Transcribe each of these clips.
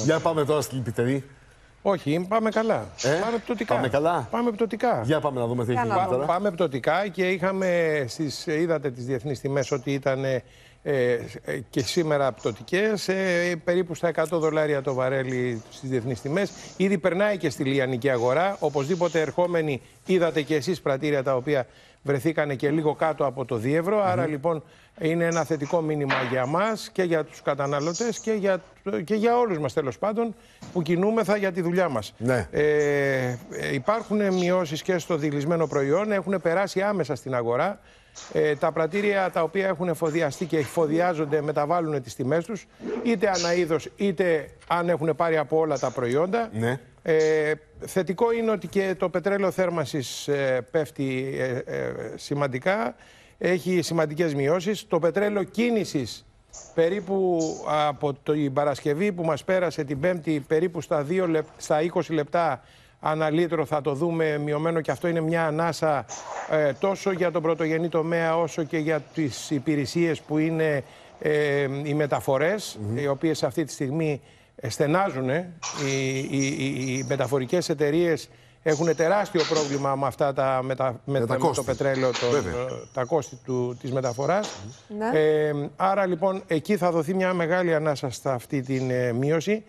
Για πάμε τώρα στην λυπητερή. Όχι, πάμε καλά. Πάμε πτωτικά. Για πάμε να δούμε τι έχει γίνει τώρα. Πάμε πτωτικά και είχαμε, είδατε τις διεθνείς τιμές ότι ήταν και σήμερα πτωτικές, περίπου στα $100 το βαρέλι στις διεθνείς τιμές. Ήδη περνάει και στη λιανική αγορά. Οπωσδήποτε ερχόμενοι, είδατε και εσείς πρατήρια τα οποία βρεθήκανε και λίγο κάτω από το €2. Άρα λοιπόν είναι ένα θετικό μήνυμα για μας και για τους καταναλωτές και για όλους μας, τέλος πάντων, που κινούμεθα για τη δουλειά μας. Ναι. Υπάρχουν μειώσεις και στο δειλισμένο προϊόν, έχουν περάσει άμεσα στην αγορά. Τα πρατήρια τα οποία έχουν εφοδιαστεί και εφοδιάζονται μεταβάλλουν τις τιμές τους, είτε ανά είδος, είτε αν έχουν πάρει από όλα τα προϊόντα. Ναι. Θετικό είναι ότι και το πετρέλαιο θέρμανσης πέφτει σημαντικά, έχει σημαντικές μειώσεις. Το πετρέλαιο κίνησης περίπου από την Παρασκευή που μας πέρασε την Πέμπτη περίπου στα 20 λεπτά ανά λίτρο θα το δούμε μειωμένο, και αυτό είναι μια ανάσα τόσο για τον πρωτογενή τομέα όσο και για τις υπηρεσίες που είναι οι μεταφορές, οι οποίες αυτή τη στιγμή στενάζουν. Οι μεταφορικές εταιρείες έχουν τεράστιο πρόβλημα με αυτά το πετρέλαιο, τα κόστη της μεταφοράς. Ναι. Άρα λοιπόν εκεί θα δοθεί μια μεγάλη ανάσα στα αυτή την μείωση.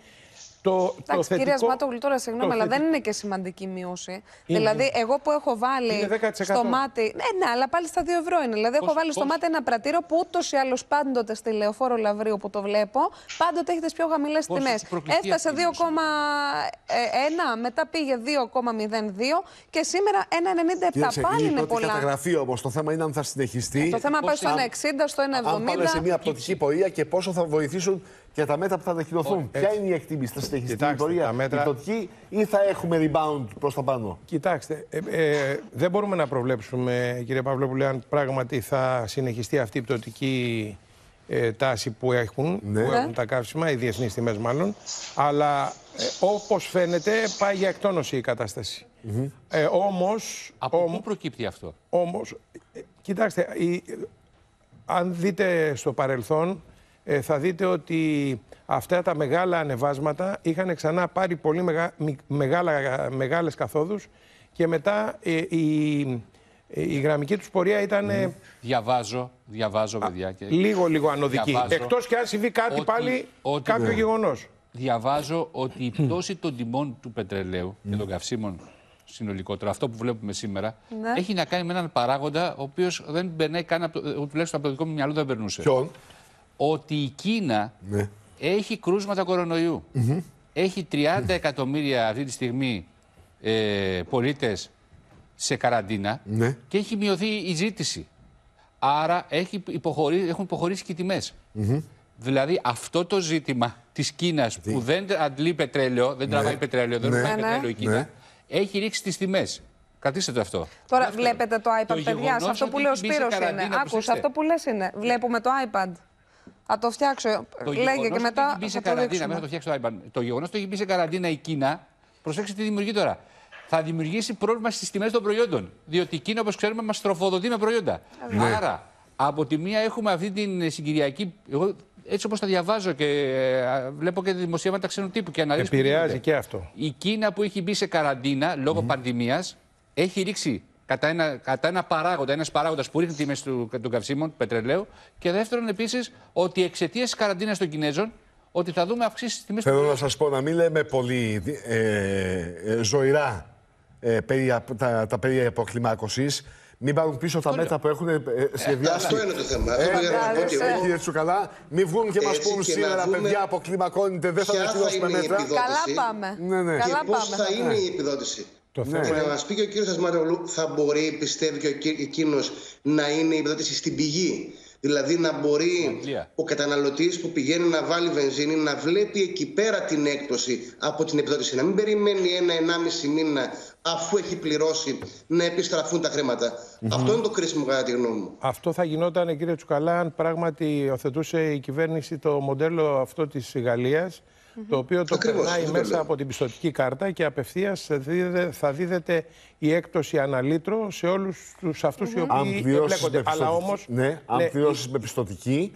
Εντάξει, κύριε Ασμάτογλου, τώρα συγγνώμη, αλλά δεν είναι και σημαντική μείωση. Είναι. Δηλαδή, εγώ που έχω βάλει στο μάτι. Ναι, αλλά πάλι στα €2 είναι. Δηλαδή, έχω βάλει στο μάτι ένα πρατήριο που ούτως ή άλλως πάντοτε στη Λεωφόρο Λαυρίου που το βλέπω, πάντοτε έχετε πιο χαμηλές τιμές. Έφτασε 2,1, μετά πήγε 2,02 και σήμερα 1,97. Πάλι είναι πολλά. Θα καταγραφεί όμως. Το θέμα είναι αν θα συνεχιστεί. Το θέμα πάει στο 1,60, στο 1,70. Αν πάμε σε μια πτωτική πορεία και πόσο θα βοηθήσουν και τα μέτρα που θα ανακοινωθούν. Ποια είναι η εκτίμηση, θα συνεχιστεί η πορεία, η πτωτική, ή θα έχουμε rebound προς τα πάνω? Κοιτάξτε, δεν μπορούμε να προβλέψουμε, κύριε Παυλόπουλε, αν πράγματι θα συνεχιστεί αυτή η πτωτική τάση που έχουν, τα καύσιμα, οι διεθνείς τιμές μάλλον. Αλλά όπως φαίνεται πάει για εκτόνωση η κατάσταση. Όμως. Από πού προκύπτει αυτό? Όμως, κοιτάξτε, αν δείτε στο παρελθόν, θα δείτε ότι αυτά τα μεγάλα ανεβάσματα είχαν ξανά πάρει πολύ μεγάλες καθόδους και μετά η γραμμική τους πορεία ήταν... Διαβάζω, παιδιά. Και... Λίγο ανωδική. Εκτός και αν συμβεί κάτι κάποιο γεγονός. Διαβάζω ότι η πτώση των τιμών του πετρελαίου και των καυσίμων συνολικότερα, αυτό που βλέπουμε σήμερα, έχει να κάνει με έναν παράγοντα ο οποίος δεν περνάει καν, τουλάχιστον από το δικό μου μυαλό δεν περνούσε. Ποιον? Ότι η Κίνα έχει κρούσματα κορονοϊού. Έχει 30 εκατομμύρια αυτή τη στιγμή πολίτες σε καραντίνα και έχει μειωθεί η ζήτηση. Άρα έχουν υποχωρήσει και οι τιμές. Δηλαδή αυτό το ζήτημα της Κίνας που δεν αντλεί πετρέλαιο, δεν τραβάει πετρέλαιο, δεν ρουχάει πετρέλαιο η Κίνα, έχει ρίξει τις τιμές. Κρατήστε το αυτό. Τώρα βλέπετε το iPad, παιδιά, αυτό που λέει ο Σπύρος είναι. Άκουσα, αυτό που λες είναι. Βλέπουμε το iPad. Θα το φτιάξω, λέγε, και μετά θα το δείξουμε. Το γεγονός ότι έχει μπει σε καραντίνα η Κίνα, προσέξτε τι δημιουργεί τώρα. Θα δημιουργήσει πρόβλημα στις τιμές των προϊόντων. Διότι η Κίνα, όπως ξέρουμε, μας τροφοδοτεί με προϊόντα. Άρα, από τη μία έχουμε αυτή την συγκυριακή... Εγώ, έτσι όπως τα διαβάζω και βλέπω και δημοσιεύματα ξένου τύπου και αναλύσεις... Επηρεάζει και αυτό. Η Κίνα που έχει μπει σε καραντίνα λόγω πανδημίας έχει ρίξει... Κατά ένα παράγοντα, ένας παράγοντας που ρίχνει τιμές των καυσίμων, του πετρελαίου. Και δεύτερον, επίσης, ότι εξαιτίας της καραντίνας των Κινέζων, ότι θα δούμε αυξήσεις στις τιμές. Θέλω να σας πω να μην λέμε πολύ ζωηρά τα περί αποκλιμάκωσης. Μην πάρουν πίσω τα μέτρα που έχουν σχεδιάσει. Αυτό είναι το θέμα. Κύριε Τσουκαλά, μην βγουν και μας πούν σήμερα, παιδιά, αποκλιμακώνετε, δεν θα μετριώσουμε μέτρα. Καλά πάμε. Πώς θα είναι η επιδότηση? Να μας πει και ο κύριος Ασμάτογλου, θα μπορεί, πιστεύει και εκείνος, να είναι η επιδότηση στην πηγή? Δηλαδή να μπορεί ο καταναλωτής που πηγαίνει να βάλει βενζίνη να βλέπει εκεί πέρα την έκπτωση από την επιδότηση. Να μην περιμένει 1-1,5 μήνα αφού έχει πληρώσει να επιστραφούν τα χρήματα. Αυτό είναι το κρίσιμο κατά τη γνώμη μου. Αυτό θα γινόταν, κύριε Τσουκαλά, αν πράγματι οθετούσε η κυβέρνηση το μοντέλο αυτό της Γαλλίας, το οποίο το περνάει μέσα από την πιστωτική κάρτα και απευθείας θα δίδεται η έκπτωση αναλύτρου σε όλους τους αυτούς οι οποίοι εμπλέκονται. Αλλά όμως, αν πληρώσεις με πιστωτική,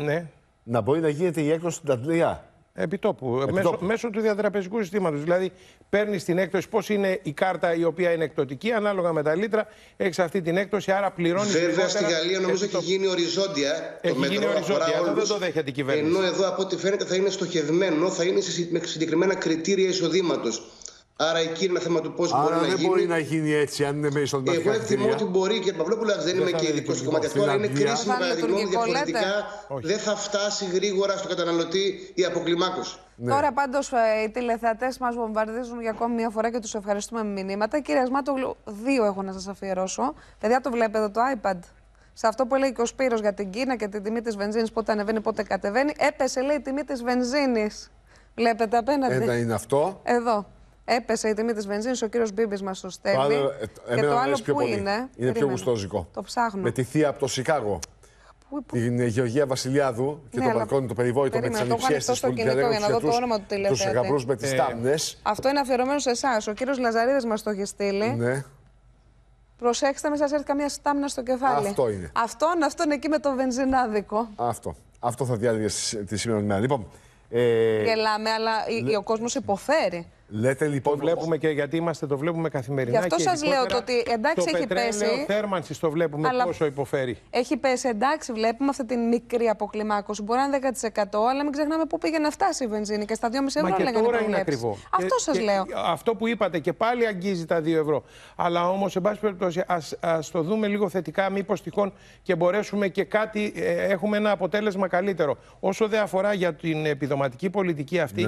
να μπορεί να γίνεται η έκπτωση στην Αντλία. Επιτόπου. Μέσω του διατραπεζικού συστήματος. Δηλαδή, παίρνεις την έκπτωση. Πώς είναι η κάρτα η οποία είναι εκπτωτική, ανάλογα με τα λίτρα, έχεις αυτή την έκπτωση, άρα πληρώνεις. Βέβαια, στη Γαλλία νομίζω έχει γίνει οριζόντια. Έχει γίνει οριζόντια, όλους, δεν το δέχεται η κυβέρνηση. Ενώ εδώ, από ό,τι φαίνεται, θα είναι στοχευμένο, θα είναι με συγκεκριμένα κριτήρια εισοδήματος. Άρα εκεί είναι ένα θέμα του πώς μπορεί να γίνει. Δεν μπορεί να γίνει έτσι, αν είναι με ισοδηματικά. Εγώ εκτιμώ ότι μπορεί, και Παυλόπουλα, δεν είμαι και ειδικό κομμάτι αυτό, αλλά είναι κρίσιμο κατά τη γνώμη μου. Διαφορετικά δεν θα φτάσει γρήγορα στο καταναλωτή η αποκλιμάκωση. Ναι. Τώρα, πάντως, οι τηλεθεατές μας βομβαρδίζουν για ακόμη μία φορά και τους ευχαριστούμε με μηνύματα. Κύριε Ασμάτογλου, δύο έχω να σας αφιερώσω. Παιδιά, το βλέπετε εδώ το iPad. Σε αυτό που έλεγε και ο Σπύρος για την Κίνα και την τιμή της βενζίνης, πότε ανεβαίνει, πότε κατεβαίνει. Έπεσε, λέει, η τιμή της βενζίνης. Βλέπετε απέναντι. Ένα είναι αυτό. Εδώ. Έπεσε η τιμή της βενζίνης, ο κύριος Μπίμπης μας το στέλνει. Και το άλλο που πολύ. Είναι. Είναι πιο γουστόζικο. Το ψάχνω. Με τη θεία από το Σικάγο. Την Γεωργία Βασιλιάδου και ναι, το μπαλκόνι, το περιβόητο με τις ανιψιές της που διαλέγουν τους γαμπρούς με τις τάμνες. Αυτό είναι αφιερωμένο σε εσάς. Ο κύριος Λαζαρίδης μας το έχει στείλει. Ναι. Προσέξτε, μην σας έρθει καμία στάμνα στο κεφάλι. Αυτό είναι. Αυτό είναι εκεί με το βενζινάδικο. Αυτό θα διάλεγε τη σήμερα ημέρα. Λοιπόν. Γελάμε, αλλά ο κόσμος υποφέρει. Λέτε, λοιπόν, το βλέπουμε και γιατί είμαστε, το βλέπουμε καθημερινά. Γι' αυτό σας λέω το ότι εντάξει το έχει πέσει. Το θέρμανσης το βλέπουμε πόσο υποφέρει. Έχει πέσει, εντάξει, βλέπουμε αυτή την μικρή αποκλιμάκωση. Μπορεί να είναι 10%, αλλά μην ξεχνάμε πού πήγε να φτάσει η βενζίνη και στα 2,5 ευρώ. Μα και τώρα είναι ακριβό. Αυτό σας λέω. Αυτό που είπατε και πάλι αγγίζει τα 2 ευρώ. Αλλά όμως, εν πάση περιπτώσει, ας το δούμε λίγο θετικά, μήπως τυχόν και μπορέσουμε και κάτι, έχουμε ένα αποτέλεσμα καλύτερο. Όσο δεν αφορά για την επιδοματική πολιτική αυτή,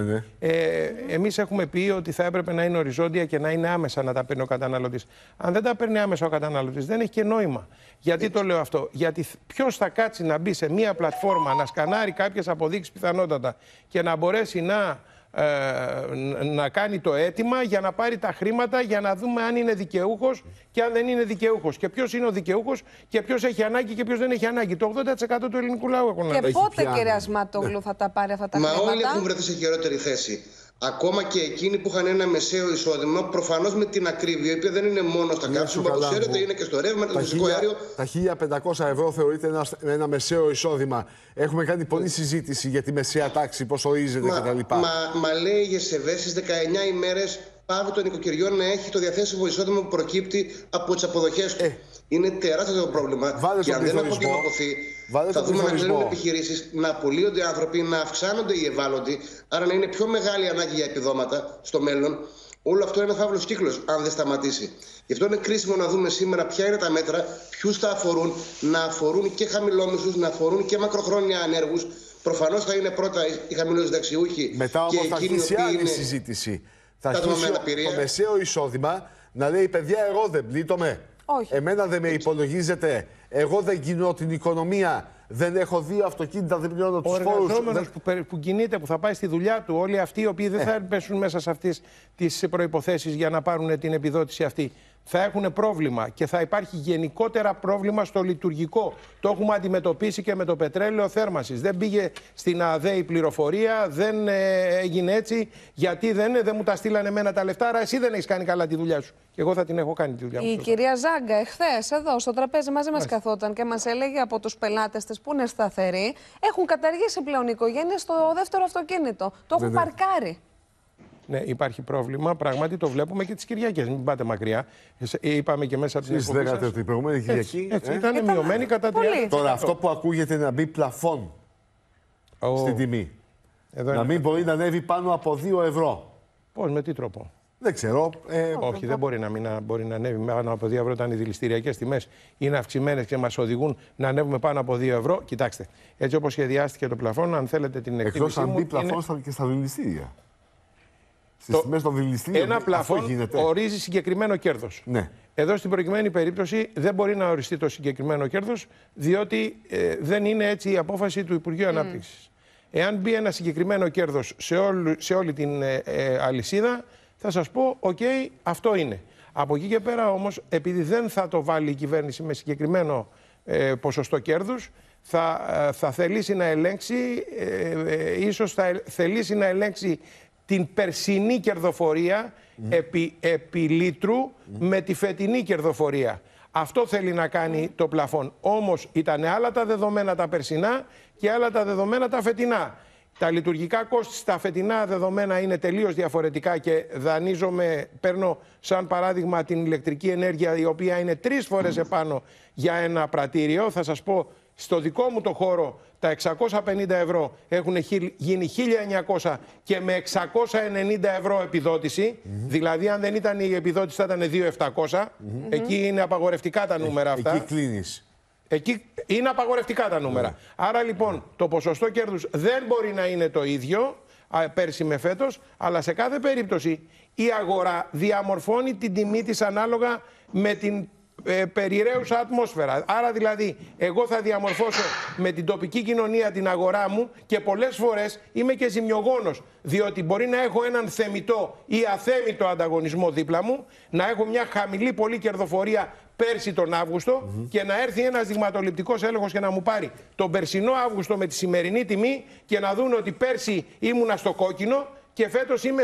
εμείς έχουμε πει ότι θα έπρεπε να είναι οριζόντια και να είναι άμεσα να τα παίρνει ο καταναλωτής. Αν δεν τα παίρνει άμεσα ο καταναλωτής, δεν έχει και νόημα. Γιατί το λέω αυτό? Γιατί ποιος θα κάτσει να μπει σε μία πλατφόρμα, να σκανάρει κάποιες αποδείξεις πιθανότατα και να μπορέσει να κάνει το αίτημα για να πάρει τα χρήματα, για να δούμε αν είναι δικαιούχος και αν δεν είναι δικαιούχος. Και ποιος είναι ο δικαιούχος και ποιος έχει ανάγκη και ποιος δεν έχει ανάγκη. Το 80% του ελληνικού λαού έχουν ανάγκη. Και πότε, κύριε Ασμάτογλου, θα τα πάρει αυτά τα χρήματα? Μα όλοι έχουν βρεθεί σε χειρότερη θέση. Ακόμα και εκείνοι που είχαν ένα μεσαίο εισόδημα, προφανώς με την ακρίβεια, η οποία δεν είναι μόνο στα καύσιμα, όπως ξέρετε, είναι και στο ρεύμα, το φυσικό αέριο. Τα 1.500 ευρώ θεωρείται ένα μεσαίο εισόδημα. Έχουμε κάνει πολλή συζήτηση για τη μεσαία τάξη, πώς ορίζεται κτλ. Μα λέει για σεβέ στις 19 ημέρες πάβει το νοικοκυριό να έχει το διαθέσιμο εισόδημα που προκύπτει από τις αποδοχές του. Είναι τεράστιο το πρόβλημα. Και αν δεν αποκλιμακωθεί, θα δούμε να κλείνουν επιχειρήσεις, να απολύονται άνθρωποι, να αυξάνονται οι ευάλωτοι, άρα να είναι πιο μεγάλη ανάγκη για επιδόματα στο μέλλον. Όλο αυτό είναι ένα φαύλος κύκλος, αν δεν σταματήσει. Γι' αυτό είναι κρίσιμο να δούμε σήμερα ποια είναι τα μέτρα, ποιους θα αφορούν, να αφορούν και χαμηλόμισθους, να αφορούν και μακροχρόνια ανέργους. Προφανώς θα είναι πρώτα οι χαμηλοδεξιούχοι. Μετά όμως θα αρχίσει άλλη συζήτηση. Θα αρχίσει το μεσαίο εισόδημα να λέει: παιδιά, εγώ δεν πλήττομαι. Όχι. Εμένα δεν με υπολογίζετε. Εγώ δεν κινώ την οικονομία. Δεν έχω δύο αυτοκίνητα, δεν πληρώνω τους φόρους. Ο εργαζόμενος που κινείται, που θα πάει στη δουλειά του, όλοι αυτοί οι οποίοι δεν θα πέσουν μέσα σε αυτές τις προϋποθέσεις για να πάρουν την επιδότηση αυτή, θα έχουν πρόβλημα και θα υπάρχει γενικότερα πρόβλημα στο λειτουργικό. Το έχουμε αντιμετωπίσει και με το πετρέλαιο θέρμανσης. Δεν πήγε στην ΑΔΕ η πληροφορία, δεν έγινε έτσι. Γιατί δεν μου τα στείλανε εμένα τα λεφτά, άρα εσύ δεν έχεις κάνει καλά τη δουλειά σου. Και εγώ θα την έχω κάνει τη δουλειά μου. Η κυρία Ζάγκα, εχθές εδώ στο τραπέζι μαζί μας καθόταν και μας έλεγε από τους πελάτες της που είναι σταθεροί, έχουν καταργήσει πλέον οι οικογένειες στο δεύτερο αυτοκίνητο. Το έχουν παρκάρει. Ναι, υπάρχει πρόβλημα. Πράγματι το βλέπουμε και τις Κυριακές. Μην πάτε μακριά. Είπαμε και μέσα από την εκπομπή. Στις 10 την προηγούμενη Κυριακή. Ήταν μειωμένη κατά 30%. Τώρα, αυτό που ακούγεται να μπει πλαφόν στην τιμή. Εδώ να μην μπορεί να ανέβει πάνω από 2 ευρώ. Πώς, με τι τρόπο? Δεν ξέρω. Όχι, δεν μπορεί να ανέβει πάνω από 2 ευρώ όταν οι δηληστηριακές τιμές είναι αυξημένες και μας οδηγούν να ανέβουμε πάνω από 2 ευρώ. Κοιτάξτε, έτσι όπως σχεδιάστηκε το πλαφόν, αν θέλετε την εκτίμησή μου. Εκτός αν μπει πλαφόν και στα δηληστήρια. Στις τιμές των δηληστήριων. Ένα πλαφόν ορίζει συγκεκριμένο κέρδος. Ναι. Εδώ στην προκειμένη περίπτωση δεν μπορεί να οριστεί το συγκεκριμένο κέρδος, διότι δεν είναι έτσι η απόφαση του Υπουργείου Ανάπτυξης. Εάν μπει ένα συγκεκριμένο κέρδος σε όλη την αλυσίδα, θα σας πω, οκ, αυτό είναι. Από εκεί και πέρα όμως, επειδή δεν θα το βάλει η κυβέρνηση με συγκεκριμένο ποσοστό κέρδους, θα θελήσει να ελέγξει, ίσως θα θελήσει να ελέγξει την περσινή κερδοφορία επί λίτρου με τη φετινή κερδοφορία. Αυτό θέλει να κάνει το πλαφόν. Όμως ήταν άλλα τα δεδομένα τα περσινά και άλλα τα δεδομένα τα φετινά. Τα λειτουργικά κόστη στα φετινά δεδομένα είναι τελείως διαφορετικά και δανείζομαι, παίρνω σαν παράδειγμα την ηλεκτρική ενέργεια, η οποία είναι 3 φορές επάνω για ένα πρατήριο. Θα σας πω, στο δικό μου το χώρο τα 650 ευρώ έχουν γίνει 1.900 και με 690 ευρώ επιδότηση. Δηλαδή αν δεν ήταν η επιδότηση θα ήταν 2.700. Εκεί είναι απαγορευτικά τα νούμερα αυτά. Εκεί κλείνεις. Εκεί είναι απαγορευτικά τα νούμερα. Άρα λοιπόν το ποσοστό κέρδους δεν μπορεί να είναι το ίδιο πέρσι με φέτος, αλλά σε κάθε περίπτωση η αγορά διαμορφώνει την τιμή της ανάλογα με την περιραίουσα ατμόσφαιρα. Άρα δηλαδή εγώ θα διαμορφώσω με την τοπική κοινωνία την αγορά μου και πολλές φορές είμαι και ζημιογόνος, διότι μπορεί να έχω έναν θεμιτό ή αθέμιτο ανταγωνισμό δίπλα μου, να έχω μια χαμηλή πολύ κερδοφορία πέρσι τον Αύγουστο και να έρθει ένας δειγματοληπτικός έλεγχος και να μου πάρει τον περσινό Αύγουστο με τη σημερινή τιμή και να δουν ότι πέρσι ήμουνα στο κόκκινο και φέτος είμαι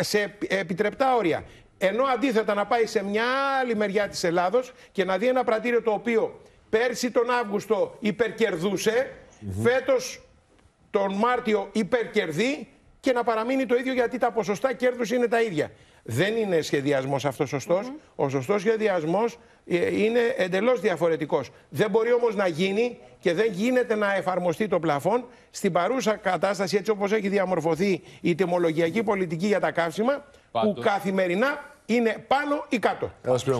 σε επιτρεπτά όρια. Ενώ αντίθετα να πάει σε μια άλλη μεριά της Ελλάδος και να δει ένα πρατήριο το οποίο πέρσι τον Αύγουστο υπερκερδούσε, φέτος τον Μάρτιο υπερκερδεί και να παραμείνει το ίδιο γιατί τα ποσοστά κέρδους είναι τα ίδια. Δεν είναι σχεδιασμός αυτός σωστός. Ο σωστός σχεδιασμός είναι εντελώς διαφορετικός. Δεν μπορεί όμως να γίνει και δεν γίνεται να εφαρμοστεί το πλαφόν. Στην παρούσα κατάσταση, έτσι όπως έχει διαμορφωθεί η τιμολογιακή πολιτική για τα καύσιμα, που καθημερινά είναι πάνω ή κάτω.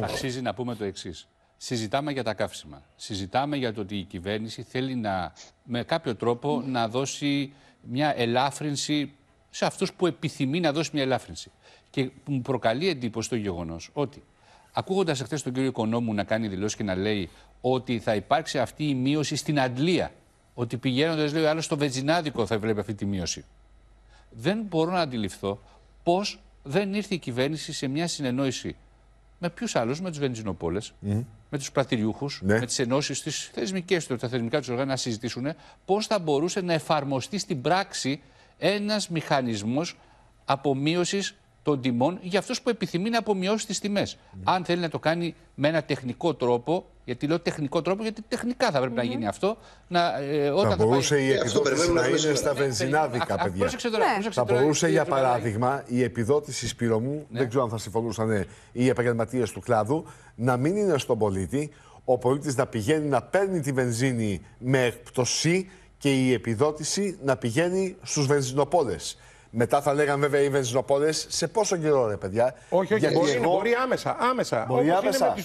Αξίζει να πούμε το εξής. Συζητάμε για τα καύσιμα. Συζητάμε για το ότι η κυβέρνηση θέλει να, με κάποιο τρόπο να δώσει μια ελάφρυνση σε αυτούς που επιθυμεί να δώσει μια ελάφρυνση. Και μου προκαλεί εντύπωση το γεγονός ότι, ακούγοντας χθες τον κύριο Οικονόμου να κάνει δηλώσεις και να λέει ότι θα υπάρξει αυτή η μείωση στην Αντλία, ότι πηγαίνοντας, λέει ο άλλος, στο βενζινάδικο θα βλέπει αυτή τη μείωση. Δεν μπορώ να αντιληφθώ πώς δεν ήρθε η κυβέρνηση σε μια συνεννόηση με ποιους άλλους, με τους βενζινοπόλες, με τους πρατηριούχους, με τις ενώσεις, τις θεσμικές, τα θεσμικά τους οργάνα να συζητήσουν πώς θα μπορούσε να εφαρμοστεί στην πράξη ένας μηχανισμός απομείωσης των τιμών για αυτούς που επιθυμεί να απομειώσει τις τιμές. Αν θέλει να το κάνει με ένα τεχνικό τρόπο, γιατί λέω τεχνικό τρόπο, γιατί τεχνικά θα πρέπει να γίνει αυτό. Όταν θα μπορούσε η επιδότηση να είναι στα βενζινάδικα, παιδιά. Θα μπορούσε, για παράδειγμα, η επιδότηση, Σπύρο μου, δεν ξέρω αν θα συμφωνούσαν οι επαγγελματίες του κλάδου, να μην είναι στον πολίτη, ο πολίτης να πηγαίνει να παίρνει τη βενζίνη με εκπτωσή και η επιδότηση να πηγαίνει στους βενζινοπόλες. Μετά θα λέγαν βέβαια οι βενζινοπόλες σε πόσο καιρό, ρε παιδιά. Όχι, όχι, μπορεί, εγώ... μπορεί άμεσα. Άμεσα. Είναι με τις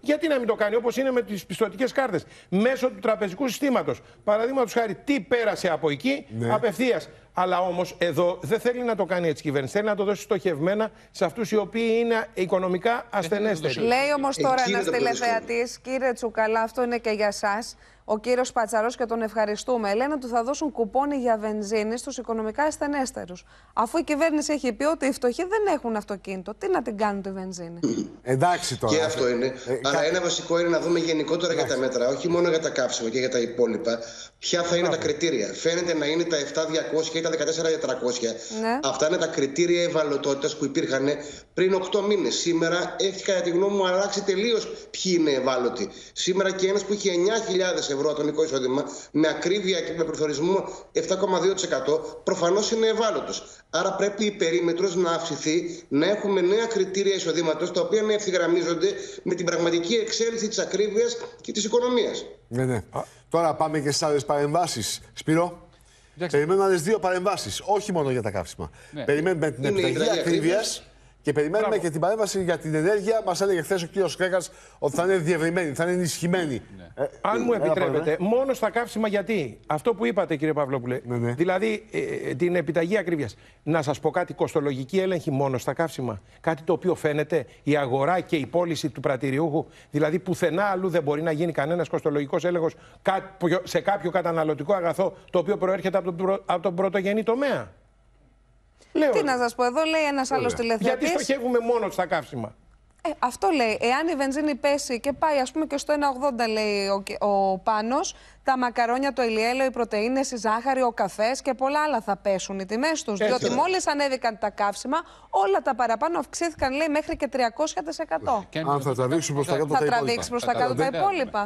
Γιατί να μην το κάνει, όπως είναι με τις πιστωτικές κάρτες. Μέσω του τραπεζικού συστήματος. Παραδείγματος χάρη, τι πέρασε από εκεί, απευθείας. Αλλά όμως εδώ δεν θέλει να το κάνει έτσι η κυβέρνηση. Θέλει να το δώσει στοχευμένα σε αυτούς οι οποίοι είναι οικονομικά ασθενέστεροι. Λέει όμως τώρα ένας τηλεθεατής, κύριε Τσουκαλά, αυτό είναι και για σας. Ο κύριος Πατσαρός, και τον ευχαριστούμε, λένε ότι θα δώσουν κουπόνι για βενζίνη στους οικονομικά ασθενέστερους. Αφού η κυβέρνηση έχει πει ότι οι φτωχοί δεν έχουν αυτοκίνητο, τι να την κάνουν τη βενζίνη. Εντάξει τώρα. Και αυτό είναι. Αλλά ένα βασικό είναι να δούμε γενικότερα για τα μέτρα, όχι μόνο για τα καύσιμα και για τα υπόλοιπα, ποια θα είναι τα κριτήρια. Φαίνεται να είναι τα 7.200 ή τα 14.400. Αυτά είναι τα κριτήρια ευαλωτότητας που υπήρχαν πριν 8 μήνες. Σήμερα έχει, κατά τη γνώμη μου, αλλάξει τελείως ποιοι είναι ευάλωτοι. Σήμερα και ένας που είχε 9.000 ευρώ ατομικό εισόδημα, με ακρίβεια και με πληθωρισμό 7,2%, προφανώς είναι ευάλωτος. Άρα πρέπει η περίμετρος να αυξηθεί, να έχουμε νέα κριτήρια εισοδήματος, τα οποία να ευθυγραμμίζονται με την πραγματική εξέλιξη της ακρίβειας και της οικονομίας. Τώρα πάμε και στις άλλες παρεμβάσεις. Σπύρο. Περιμένουμε άλλες 2 παρεμβάσεις, όχι μόνο για τα καύσιμα. Περιμένουμε την επιταγή ακρίβειας και περιμένουμε και την παρέμβαση για την ενέργεια. Μας έλεγε χθες ο κύριος Κρέκας ότι θα είναι διευρυμένη, θα είναι ενισχυμένη. Αν μου επιτρέπετε, μόνο στα καύσιμα, γιατί αυτό που είπατε, κύριε Παυλόπουλε, δηλαδή την επιταγή ακρίβειας. Να σας πω κάτι, κοστολογική έλεγχη μόνο στα καύσιμα. Κάτι το οποίο φαίνεται η αγορά και η πώληση του πρατηριούχου. Δηλαδή πουθενά αλλού δεν μπορεί να γίνει κανένας κοστολογικός έλεγχος σε κάποιο καταναλωτικό αγαθό το οποίο προέρχεται από τον πρωτογενή τομέα. Λέω, τι να σας πω, εδώ λέει ένας άλλος τηλεθεατής. Γιατί στοχεύουμε μόνο στα καύσιμα. Αυτό λέει, εάν η βενζίνη πέσει και πάει ας πούμε και στο 1,80, λέει ο Πάνος, τα μακαρόνια, το ελιέλαιο, οι πρωτεΐνες, η ζάχαρη, ο καφές και πολλά άλλα θα πέσουν οι τιμές τους. Διότι μόλις ανέβηκαν τα καύσιμα, όλα τα παραπάνω αυξήθηκαν, λέει, μέχρι και 300%. Αν θα τραβήξουν προς τα κάτω τα υπόλοιπα.